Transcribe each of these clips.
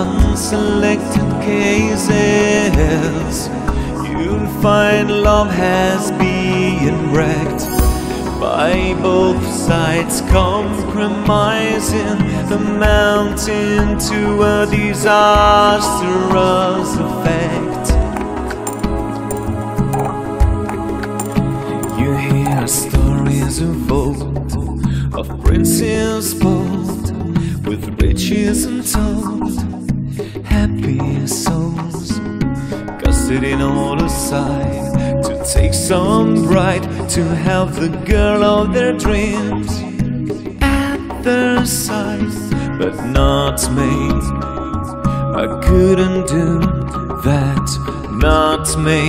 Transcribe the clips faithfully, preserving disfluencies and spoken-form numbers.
unselected cases, you'll find love has been wrecked by both sides, compromising the mountain to a disastrous effect. You hear stories of old, of princes bold, with riches untold, happy souls, custoding all aside, to take some bride, to have the girl of their dreams at their side. But not me, I couldn't do that. Not me,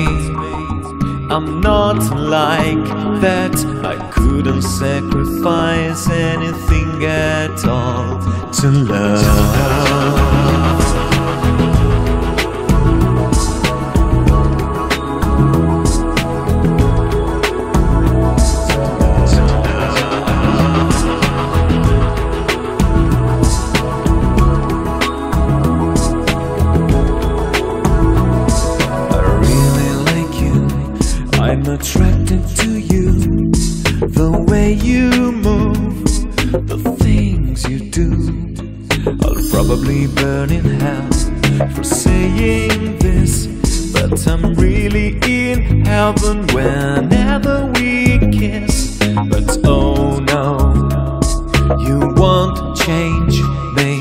I'm not like that. I couldn't sacrifice anything at all to love, to love. I'm attracted to you, the way you move, the things you do. I'll probably burn in hell for saying this, but I'm really in heaven whenever we kiss. But oh no, you won't change me.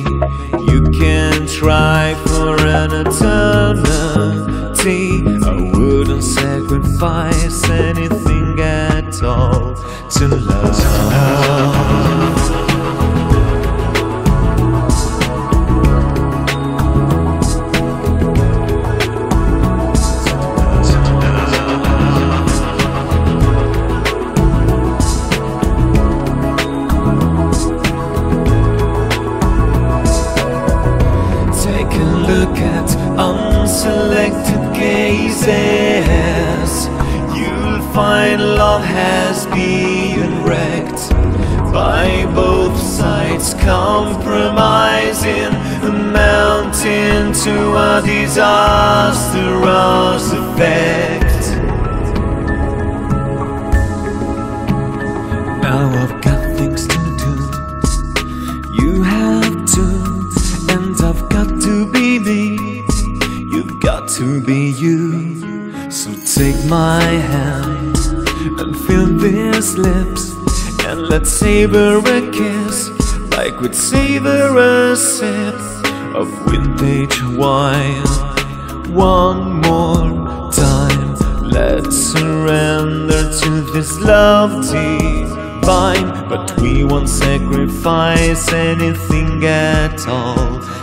You can try for an eternity, I wouldn't sacrifice anything at all to love, to love. Look at unselected cases, you'll find love has been wrecked by both sides, compromising the mountain to a disastrous effect. Now I've got things to do, you have to, and I've got to be me, you've got to be you. So take my hand and fill these lips, and let's savor a kiss like we'd savor a sip of vintage wine. One more time, let's surrender to this love deep, but we won't sacrifice anything at all.